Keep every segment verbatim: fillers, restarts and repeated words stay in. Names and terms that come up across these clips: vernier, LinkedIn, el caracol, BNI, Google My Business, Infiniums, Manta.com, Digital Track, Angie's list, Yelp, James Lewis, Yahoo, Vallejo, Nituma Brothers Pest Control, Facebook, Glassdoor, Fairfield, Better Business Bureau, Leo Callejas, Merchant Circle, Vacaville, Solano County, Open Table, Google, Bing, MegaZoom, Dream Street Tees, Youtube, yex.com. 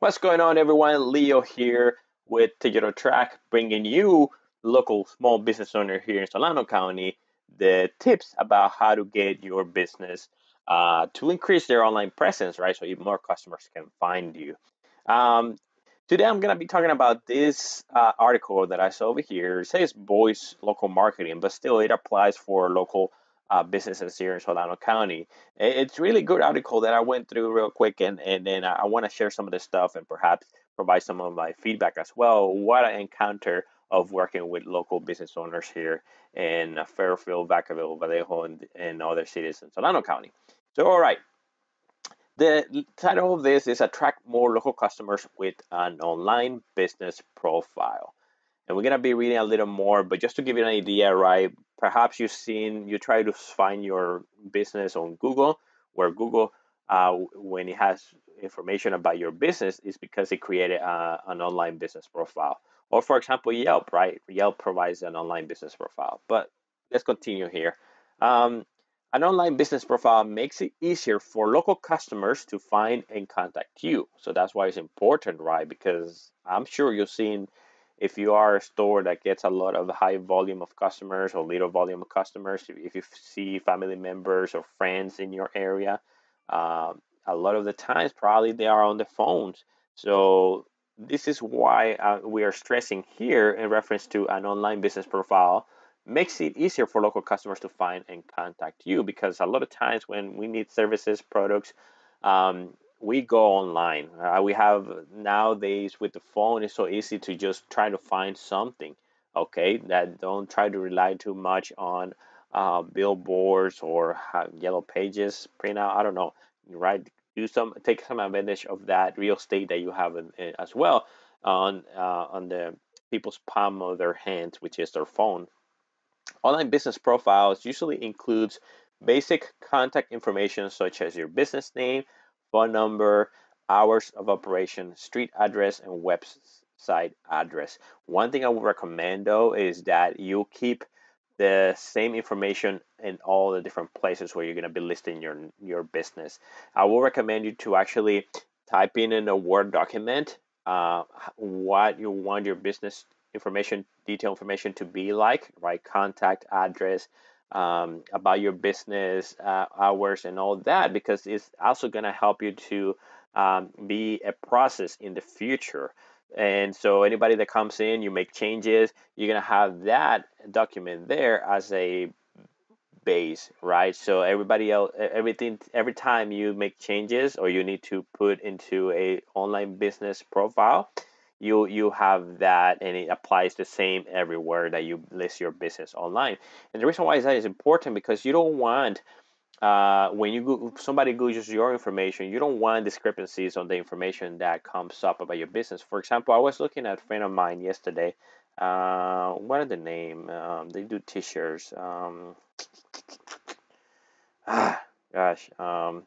What's going on, everyone? Leo here with Digital Track, bringing you, local small business owner here in Solano County, the tips about how to get your business uh, to increase their online presence, right? So even more customers can find you. Um, today, I'm going to be talking about this uh, article that I saw over here. It says voice local marketing, but still it applies for local Uh, businesses here in Solano County. It's really good article that I went through real quick, and and then I want to share some of this stuff and perhaps provide some of my feedback as well. What I encounter of working with local business owners here in Fairfield, Vacaville, Vallejo, and, and other cities in Solano County. So, all right, the title of this is Attract More Local Customers with an Online Business Profile. And we're going to be reading a little more, but just to give you an idea, right? Perhaps you've seen, you try to find your business on Google, where Google, uh, when it has information about your business, is because it created a, an online business profile. Or for example, Yelp, right? Yelp provides an online business profile. But let's continue here. Um, an online business profile makes it easier for local customers to find and contact you. So that's why it's important, right? Because I'm sure you've seen, if you are a store that gets a lot of high volume of customers or little volume of customers, if you see family members or friends in your area, uh, a lot of the times probably they are on the phones. So this is why uh, we are stressing here in reference to an online business profile. Makes it easier for local customers to find and contact you, because a lot of times when we need services, products, um, we go online. Uh, we have nowadays with the phone, it's so easy to just try to find something, okay? That don't try to rely too much on uh, billboards or yellow pages, printout, I don't know, right? Do some, take some advantage of that real estate that you have in, in, as well on, uh, on the people's palm of their hands, which is their phone. Online business profiles usually includes basic contact information such as your business name, phone number, hours of operation, street address, and website address. One thing I would recommend, though, is that you keep the same information in all the different places where you're going to be listing your, your business. I will recommend you to actually type in in a Word document uh, what you want your business information, detailed information to be like, right? Contact, address, Um, about your business uh, hours and all that, because it's also going to help you to um, be a process in the future. And so anybody that comes in, you make changes, you're going to have that document there as a base, right? So everybody else, everything, every time you make changes or you need to put into a online business profile, You, you have that, and it applies the same everywhere that you list your business online. And the reason why is that is important, because you don't want, uh, when you go, somebody Googles your information, you don't want discrepancies on the information that comes up about your business. For example, I was looking at a friend of mine yesterday. Uh, what are the name? Um, they do t-shirts. Um, ah, gosh. Um,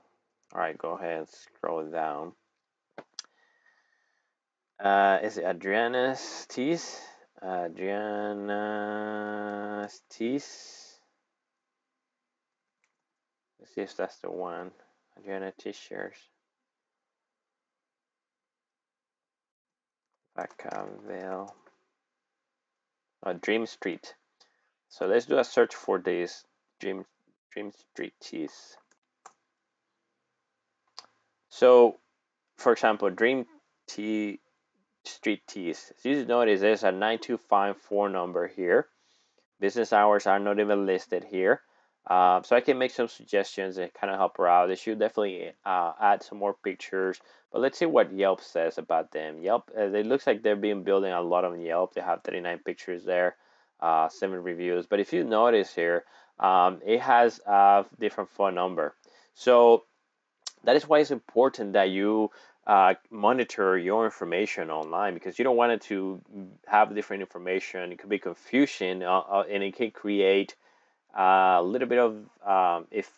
all right, go ahead, scroll down. Uh, is it Adriana's Tees? Adriana's Tees. Let's see if that's the one. Adriana T-shirts. Vacaville. Oh, Dream Street. So let's do a search for this Dream Dream Street Tees. So, for example, Dream T. Street Tees. So you notice there's a nine two five four number here. Business hours are not even listed here. Uh, so I can make some suggestions and kind of help her out. They should definitely uh, add some more pictures. But let's see what Yelp says about them. Yelp, uh, it looks like they're being building a lot on Yelp. They have thirty-nine pictures there, uh, seven reviews. But if you notice here, um, it has a different phone number. So that is why it's important that you Uh, monitor your information online, because you don't want it to have different information. It could be confusion, uh, uh, and it can create uh, a little bit of, um, if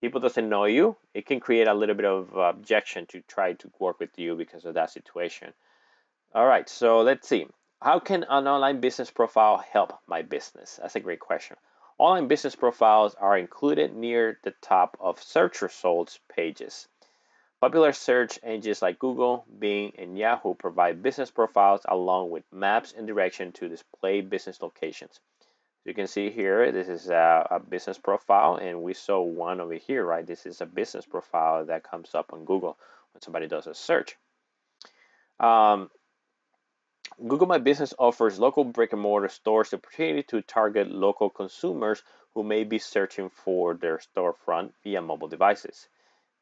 people doesn't know you, it can create a little bit of objection to try to work with you because of that situation. All right, so let's see. How can an online business profile help my business? That's a great question. Online business profiles are included near the top of search results pages. Popular search engines like Google, Bing, and Yahoo provide business profiles along with maps and direction to display business locations. You can see here, this is a, a business profile, and we saw one over here, right? This is a business profile that comes up on Google when somebody does a search. Um, Google My Business offers local brick and mortar stores the opportunity to target local consumers who may be searching for their storefront via mobile devices,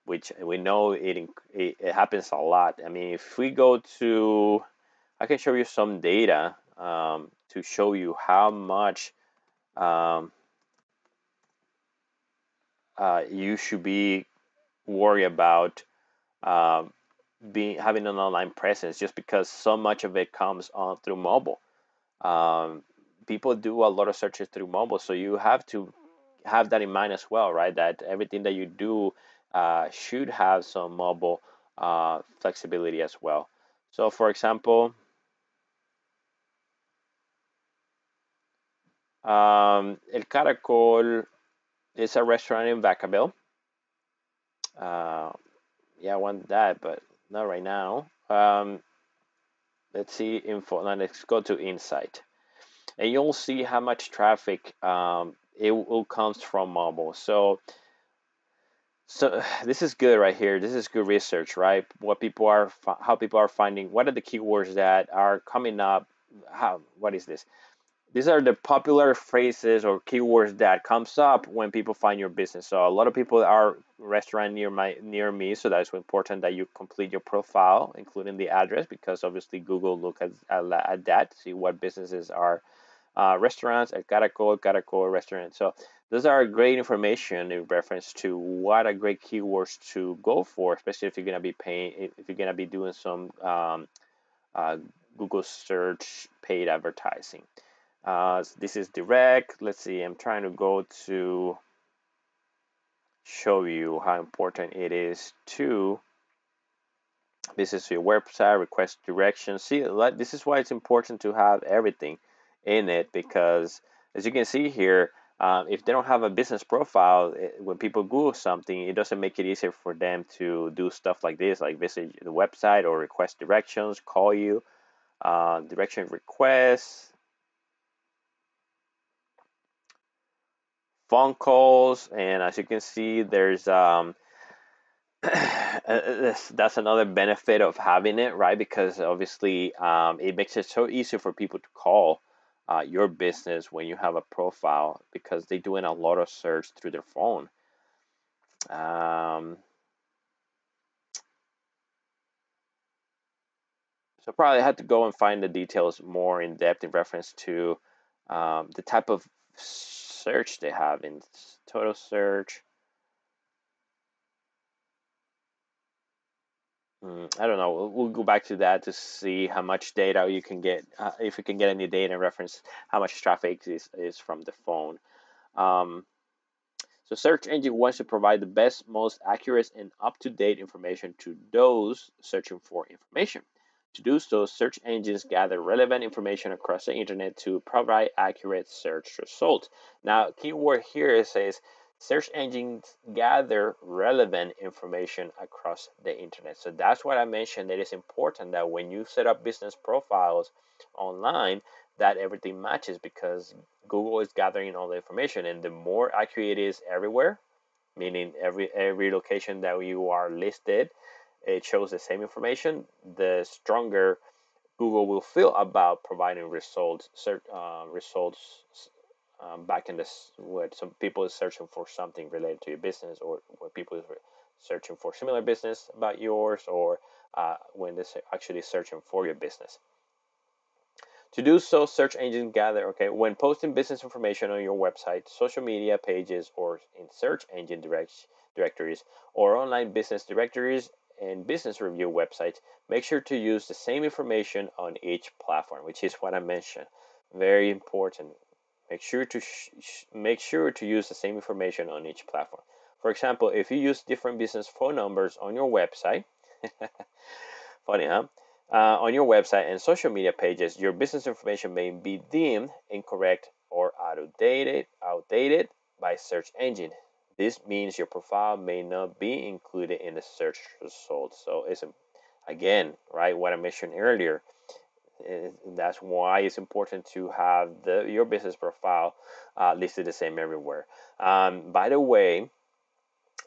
which we know it, it, it happens a lot. I mean, if we go to, I can show you some data um, to show you how much um, uh, you should be worried about uh, being having an online presence, just because so much of it comes on through mobile. Um, people do a lot of searches through mobile, so you have to have that in mind as well, right? That everything that you do Uh, should have some mobile uh, flexibility as well. So for example, um, El Caracol is a restaurant in Vacaville. Uh, yeah, I want that, but not right now. Um, let's see info, now let's go to Insight. And you'll see how much traffic um, it will comes from mobile. So So this is good right here. This is good research, right? What people are, how people are finding, what are the keywords that are coming up? How, what is this? These are the popular phrases or keywords that comes up when people find your business. So a lot of people are restaurant near my, near me. So that's important that you complete your profile, including the address, because obviously Google look at, at, at that, see what businesses are uh, restaurants, El Caracol, El Caracol restaurant. So those are great information in reference to what are great keywords to go for, especially if you're gonna be paying, if you're gonna be doing some um, uh, Google search paid advertising. Uh, this is direct. Let's see. I'm trying to go to show you how important it is to. This is your website, request directions. See, this is why it's important to have everything in it, because as you can see here. Uh, if they don't have a business profile, it, when people Google something, it doesn't make it easier for them to do stuff like this, like visit the website or request directions, call you, uh, direction requests, phone calls, and as you can see, there's um, that's another benefit of having it, right? Because obviously, um, it makes it so easier for people to call Uh, your business when you have a profile, because they're doing a lot of search through their phone. Um, so probably had to go and find the details more in depth in reference to um, the type of search they have in total search. I don't know. We'll, we'll go back to that to see how much data you can get, uh, if you can get any data in reference how much traffic is, is from the phone. Um, so search engine wants to provide the best, most accurate, and up-to-date information to those searching for information. To do so, search engines gather relevant information across the internet to provide accurate search results. Now, keyword here says, search engines gather relevant information across the internet. So that's what I mentioned, that it's important that when you set up business profiles online, that everything matches, because Google is gathering all the information, and the more accurate it is everywhere, meaning every every location that you are listed, it shows the same information, the stronger Google will feel about providing results, search uh, results Um, back in this, where some people are searching for something related to your business, or when people are searching for similar business about yours, or uh, when they're actually searching for your business. To do so, search engines gather, okay, when posting business information on your website, social media pages, or in search engine direct, directories, or online business directories and business review websites, make sure to use the same information on each platform, which is what I mentioned. Very important. Make sure to sh sh make sure to use the same information on each platform. For example, if you use different business phone numbers on your website, funny, huh? Uh, on your website and social media pages, your business information may be deemed incorrect or outdated, outdated by search engine. This means your profile may not be included in the search results. So it's a, again, right, what I mentioned earlier. That's why it's important to have the your business profile uh, listed the same everywhere. Um, by the way,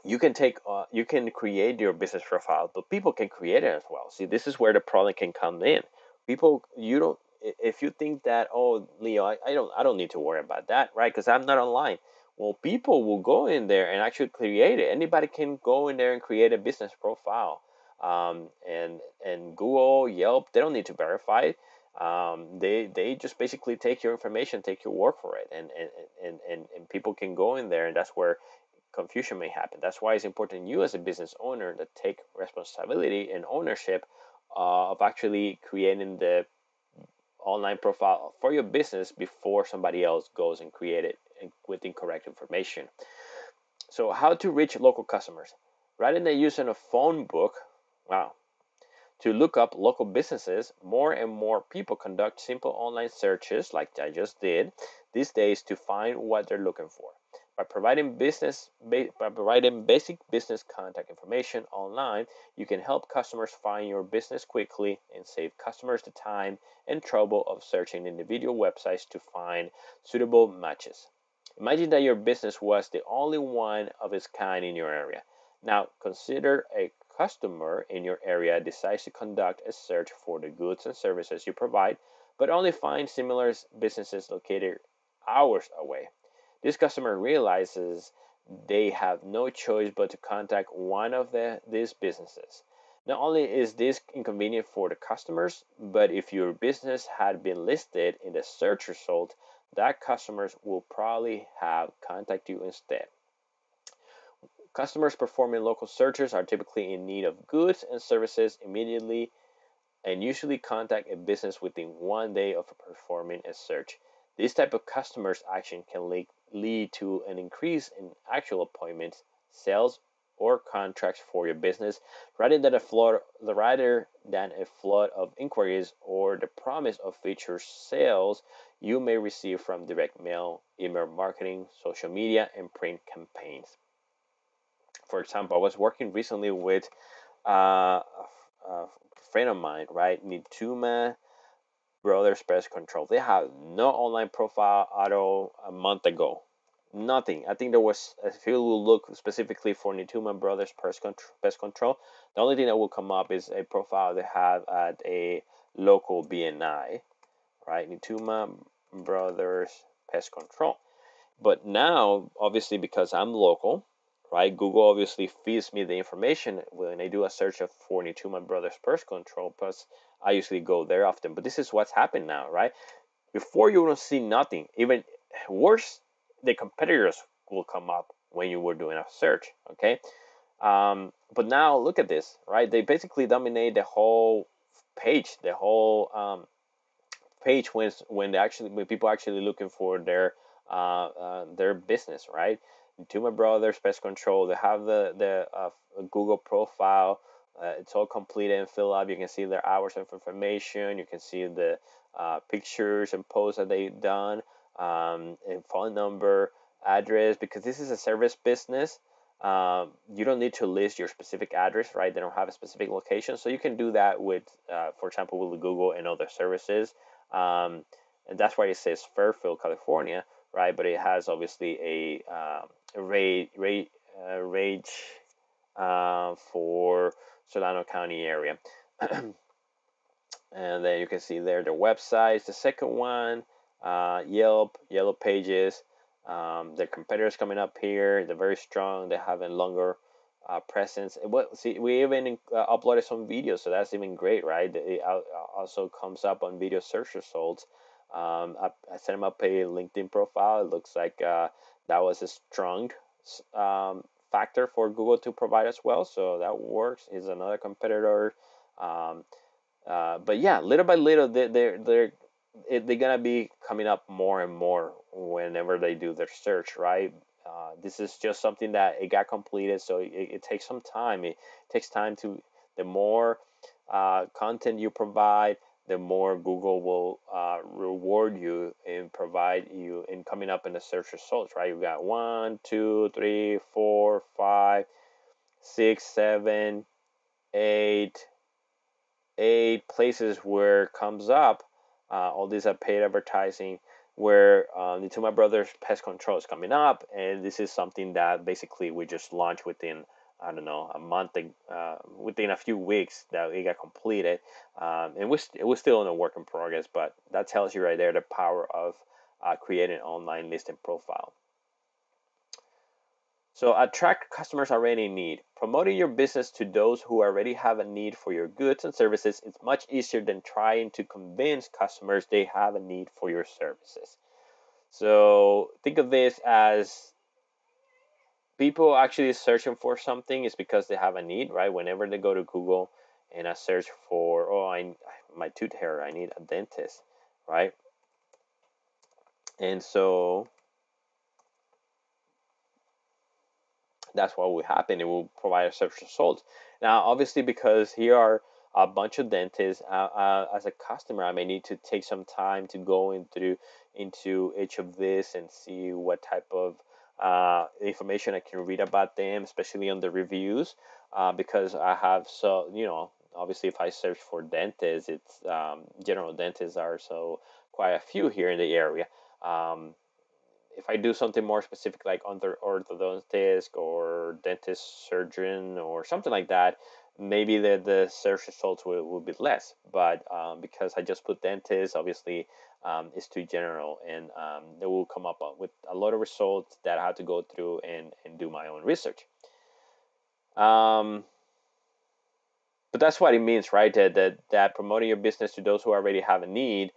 you can take uh, you can create your business profile, but people can create it as well. See, this is where the problem can come in. People, you don't. If you think that, oh, Leo, I, I don't I don't need to worry about that, right? Because I'm not online. Well, people will go in there and actually create it. Anybody can go in there and create a business profile. Um, and and Google, Yelp, they don't need to verify it. Um, they they just basically take your information, take your word for it, and and, and, and and people can go in there, and that's where confusion may happen. That's why it's important you as a business owner to take responsibility and ownership uh, of actually creating the online profile for your business before somebody else goes and create it with incorrect information. So, how to reach local customers? Rather than using a phone book, wow, to look up local businesses, more and more people conduct simple online searches like I just did these days to find what they're looking for. By providing business by providing basic business contact information online, you can help customers find your business quickly and save customers the time and trouble of searching individual websites to find suitable matches. Imagine that your business was the only one of its kind in your area. Now consider a customer in your area decides to conduct a search for the goods and services you provide, but only finds similar businesses located hours away. This customer realizes they have no choice but to contact one of the, these businesses. Not only is this inconvenient for the customers, but if your business had been listed in the search result, that customers will probably have contacted you instead. Customers performing local searches are typically in need of goods and services immediately and usually contact a business within one day of performing a search. This type of customer's action can lead, lead to an increase in actual appointments, sales, or contracts for your business rather than a flood, rather than a flood of inquiries or the promise of future sales you may receive from direct mail, email marketing, social media, and print campaigns. For example, I was working recently with uh, a friend of mine, right? Nituma Brothers Pest Control. They had no online profile at all a month ago. Nothing. I think there was, if you look specifically for Nituma Brothers Pest Control, the only thing that will come up is a profile they have at a local B N I, right? Nituma Brothers Pest Control. But now, obviously, because I'm local, right, Google obviously feeds me the information when I do a search of for Nituma Brothers Pest Control. Plus, I usually go there often. But this is what's happened now, right? Before you don't see nothing. Even worse, the competitors will come up when you were doing a search. Okay, um, but now look at this, right? They basically dominate the whole page, the whole um, page when when they actually when people are actually looking for their uh, uh, their business, right? Nituma Brothers Pest Control. They have the the uh, Google profile. Uh, it's all completed and filled up. You can see their hours of information. You can see the uh, pictures and posts that they've done, um, and phone number, address. Because this is a service business, um, you don't need to list your specific address, right? They don't have a specific location, so you can do that with, uh, for example, with Google and other services. Um, and that's why it says Fairfield, California, right? But it has obviously a um, Rate, rate, uh, range uh, for Solano County area, and then you can see there the websites. The second one, uh, Yelp, Yellow Pages. Um, their competitors coming up here. They're very strong. They have a longer uh, presence. What? See, we even uh, uploaded some videos, so that's even great, right? It also comes up on video search results. Um, I, I set them up a LinkedIn profile. It looks like uh, that was a strong um, factor for Google to provide as well. So that works, is another competitor. Um, uh, but yeah, little by little, they, they're, they're, they're going to be coming up more and more whenever they do their search, right? Uh, this is just something that it got completed. So it, it takes some time. It takes time to, the more uh, content you provide, the more Google will uh, reward you and provide you in coming up in the search results, right? You've got one, two, three, four, five, six, seven, eight, eight places where it comes up. Uh, all these are paid advertising where uh, Nituma Brothers Pest Control is coming up. And this is something that basically we just launched within, I don't know, a month, uh, within a few weeks that it got completed. Um, and we're it was still in a work in progress, but that tells you right there the power of uh, creating an online listing profile. So attract customers already in need. Promoting your business to those who already have a need for your goods and services is much easier than trying to convince customers they have a need for your services. So think of this as people actually searching for something is because they have a need, right? Whenever they go to Google and I search for, oh, I my tooth hair, I need a dentist, right? And so that's what will happen. It will provide a search results. Now, obviously, because here are a bunch of dentists, uh, uh, as a customer, I may need to take some time to go into into each of this and see what type of Uh, information I can read about them, especially on the reviews, uh, because I have, so you know, obviously if I search for dentists, it's um, general dentists are so quite a few here in the area. Um, if I do something more specific like under orthodontist or dentist surgeon or something like that, maybe the, the search results will, will be less, but um, because I just put dentist, obviously um, it's too general, and um, they will come up with a lot of results that I have to go through and, and do my own research. Um, but that's what it means, right? That, that, that promoting your business to those who already have a need.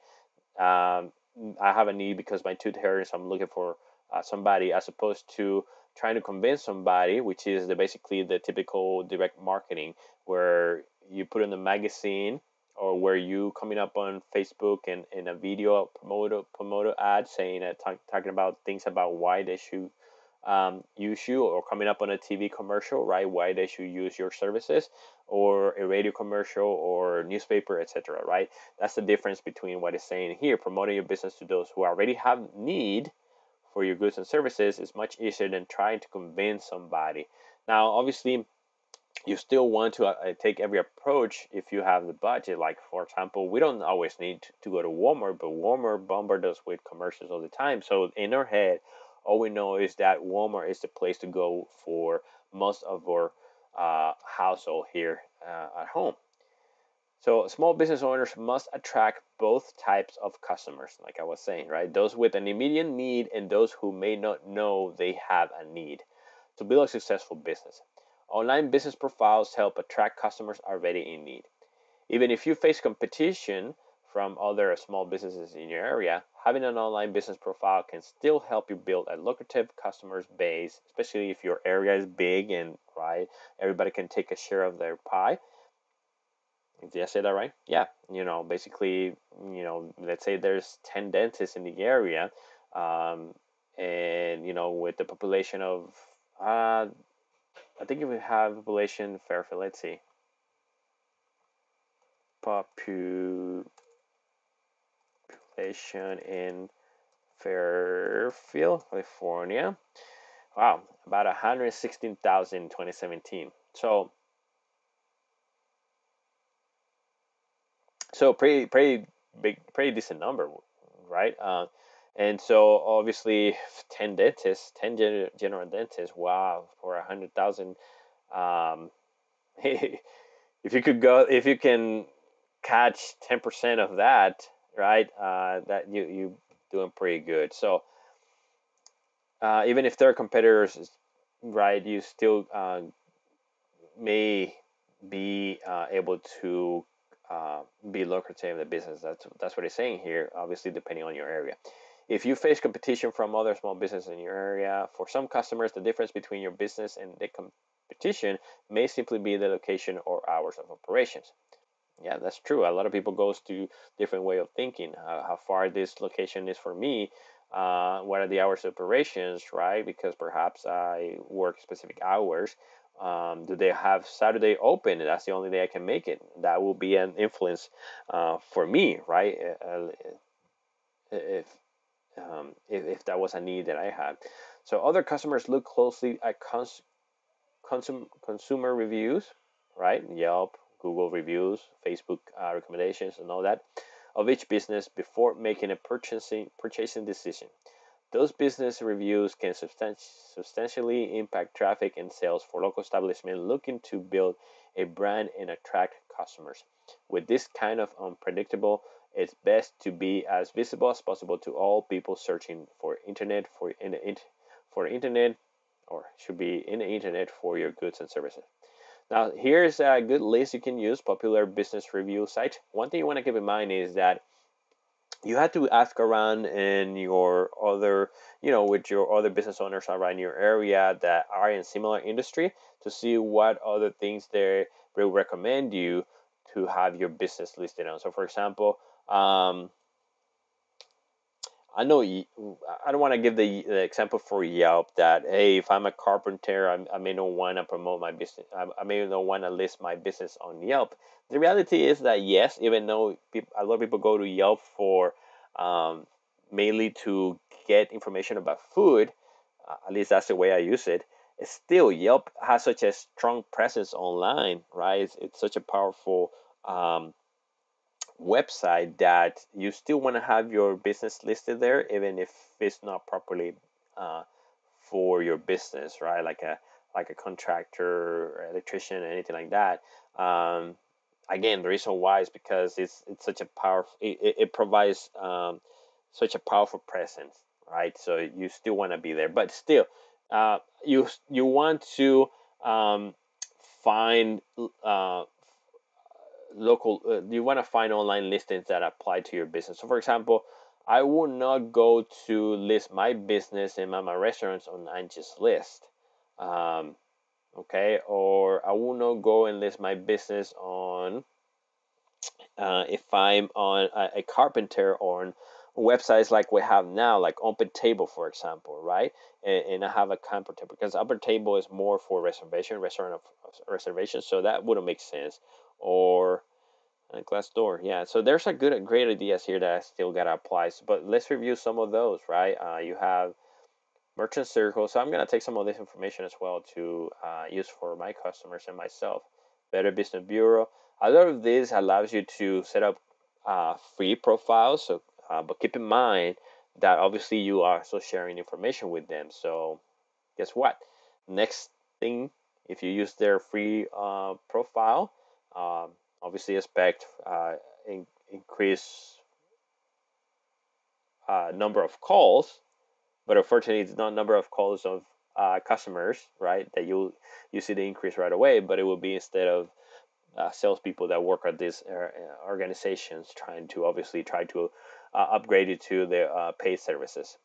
Um, I have a need because my tooth hurts, I'm looking for uh, somebody, as opposed to trying to convince somebody, which is the basically the typical direct marketing where you put in a magazine or where you coming up on Facebook and in a video promoter promoter ad saying that uh, talking about things about why they should um, use you, or coming up on a T V commercial, right, why they should use your services, or a radio commercial or newspaper, etc., right? That's the difference between what it's saying here. Promoting your business to those who already have need for your goods and services is much easier than trying to convince somebody. Now, obviously, you still want to uh, take every approach if you have the budget. Like, for example, we don't always need to go to Walmart, but Walmart bombards us with commercials all the time. So in our head, all we know is that Walmart is the place to go for most of our uh, household here uh, at home. So small business owners must attract both types of customers, like I was saying, right? Those with an immediate need and those who may not know they have a need to build a successful business. Online business profiles help attract customers already in need. Even if you face competition from other small businesses in your area, having an online business profile can still help you build a lucrative customer base, especially if your area is big and, right, everybody can take a share of their pie. Did I say that right? Yeah, you know, basically, you know, let's say there's ten dentists in the area, um, and, you know, with the population of, uh, I think if we have population Fairfield, let's see, population in Fairfield, California, wow, about one hundred sixteen thousand in twenty seventeen, so, So pretty, pretty big, pretty decent number, right? Uh, and so obviously, ten dentists, ten gen general dentists. Wow, for a hundred thousand. Um, if you could go, if you can catch ten percent of that, right? Uh, that you you doing pretty good. So uh, even if they're competitors, right? You still uh, may be uh, able to Uh, be lucrative in the business. That's that's what it's saying here, obviously depending on your area. If you face competition from other small businesses in your area, for some customers, the difference between your business and the competition may simply be the location or hours of operations. Yeah, that's true. A lot of people goes to different way of thinking. Uh, how far this location is for me, uh, what are the hours of operations, right? Because perhaps I work specific hours, Um, do they have Saturday open? That's the only day I can make it. That will be an influence uh, for me, right? Uh, if, um, if if that was a need that I had. So other customers look closely at cons consum consumer reviews, right? Yelp, Google reviews, Facebook uh, recommendations, and all that of each business before making a purchasing purchasing decision. Those business reviews can substanti substantially impact traffic and sales for local establishments looking to build a brand and attract customers. With this kind of unpredictable, it's best to be as visible as possible to all people searching for internet for in the, for the internet, or should be in the internet for your goods and services. Now, here's a good list you can use, popular business review site. One thing you want to keep in mind is that you have to ask around in your other, you know, with your other business owners around your area that are in similar industry to see what other things they will recommend you to have your business listed on. So, for example, um, I know you, I don't want to give the, the example for Yelp that, hey, if I'm a carpenter, I, I may not want to promote my business. I, I may not want to list my business on Yelp. The reality is that yes, even though people, a lot of people go to Yelp for um, mainly to get information about food, uh, at least that's the way I use it, it's still Yelp has such a strong presence online, right? It's, it's such a powerful um, website that you still want to have your business listed there, even if it's not properly uh, for your business, right? Like a like a contractor, or electrician, or anything like that. Um, Again, the reason why is because it's it's such a powerful. It, it provides um, such a powerful presence, right? So you still want to be there, but still, uh, you you want to um, find uh, local. Uh, you want to find online listings that apply to your business. So, for example, I would not go to list my business and my, my restaurants on Angie's list. Um, Okay, or I will not go and list my business on uh, if I'm on a, a carpenter on websites like we have now, like Open Table, for example, right? And, and I have a carpenter because Open Table is more for reservation, restaurant of, of reservation, so that wouldn't make sense. Or a Glassdoor, yeah. So there's a good, great ideas here that I still gotta apply. So, but let's review some of those, right? Uh, you have Merchant Circle, so I'm going to take some of this information as well to uh, use for my customers and myself. Better Business Bureau, a lot of this allows you to set up uh, free profiles, so, uh, but keep in mind that obviously you are also sharing information with them, so guess what? Next thing, if you use their free uh, profile, um, obviously expect uh, in increase uh, number of calls. But unfortunately, it's not number of calls of uh, customers, right? That you you see the increase right away, but it will be instead of uh, salespeople that work at these organizations trying to obviously try to uh, upgrade you to the uh, paid services.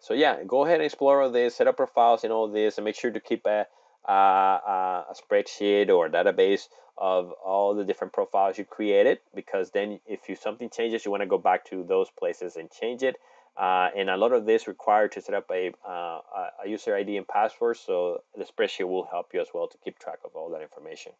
So yeah, go ahead and explore all this, set up profiles and all this, and make sure to keep a, a, a spreadsheet or database of all the different profiles you created, because then if you something changes, you want to go back to those places and change it. Uh, and a lot of this required to set up a, uh, a user I D and password, so the spreadsheet will help you as well to keep track of all that information.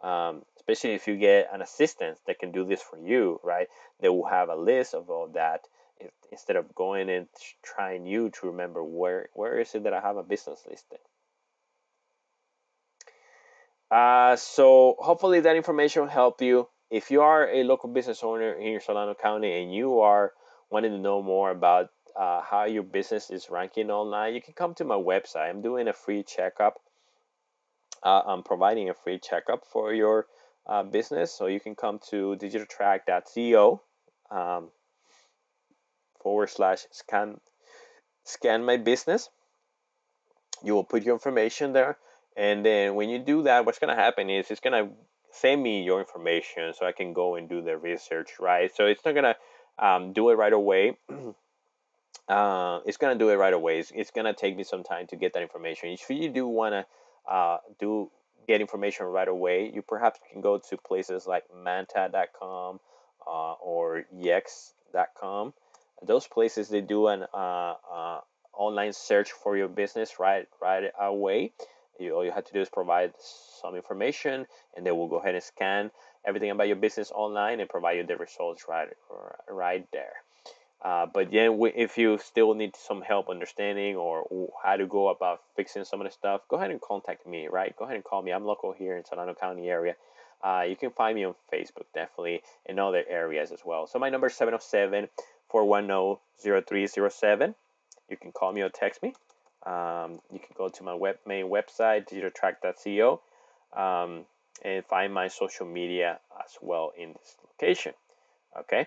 Um, especially if you get an assistant that can do this for you, right? They will have a list of all that if, instead of going and trying you to remember where where is it that I have a business listed. Uh, so hopefully that information will help you. If you are a local business owner in your Solano County and you are wanting to know more about uh, how your business is ranking online, you can come to my website. I'm doing a free checkup. Uh, I'm providing a free checkup for your uh, business, so you can come to digital track dot co um, forward slash scan scan my business. You will put your information there, and then when you do that, what's going to happen is it's going to send me your information so I can go and do the research, right? So it's not going to Um, do it right away. uh, it's gonna do it right away. It's, it's gonna take me some time to get that information. If you do wanna uh, do get information right away, you perhaps can go to places like Manta dot com uh, or yex dot com. Those places they do an uh, uh, online search for your business right right away, You, all you have to do is provide some information, and they will go ahead and scan everything about your business online and provide you the results right, right there. Uh, but then we, if you still need some help understanding or how to go about fixing some of the stuff, go ahead and contact me, right? Go ahead and call me. I'm local here in Solano County area. Uh, you can find me on Facebook, definitely, in other areas as well. So my number is seven oh seven, four one zero, zero three zero seven. You can call me or text me. Um, you can go to my web, main website, digital track dot co, um, and find my social media as well in this location, okay?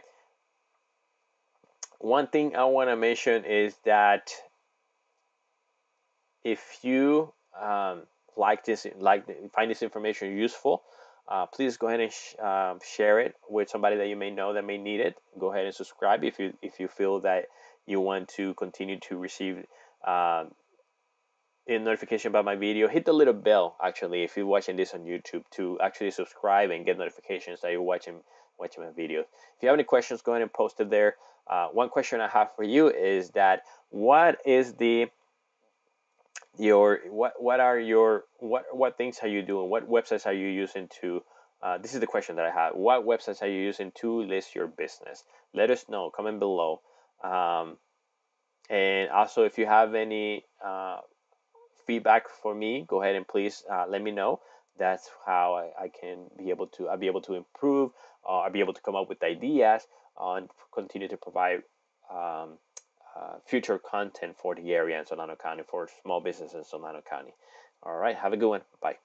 One thing I want to mention is that if you um, like this, like find this information useful, uh, please go ahead and sh um, share it with somebody that you may know that may need it. Go ahead and subscribe if you if you feel that you want to continue to receive uh, a notification about my video. Hit the little bell actually if you're watching this on YouTube to actually subscribe and get notifications that you're watching watching my videos. If you have any questions, go ahead and post it there. Uh, one question I have for you is that what is the your what what are your what what things are you doing? What websites are you using to? Uh, this is the question that I have. What websites are you using to list your business? Let us know. Comment below. Um, and also, if you have any uh, feedback for me, go ahead and please uh, let me know. That's how I, I can be able to. I'll be able to improve. Uh, I'll be able to come up with ideas and continue to provide um, uh, future content for the area in Solano County, for small businesses in Solano County. All right, have a good one. Bye.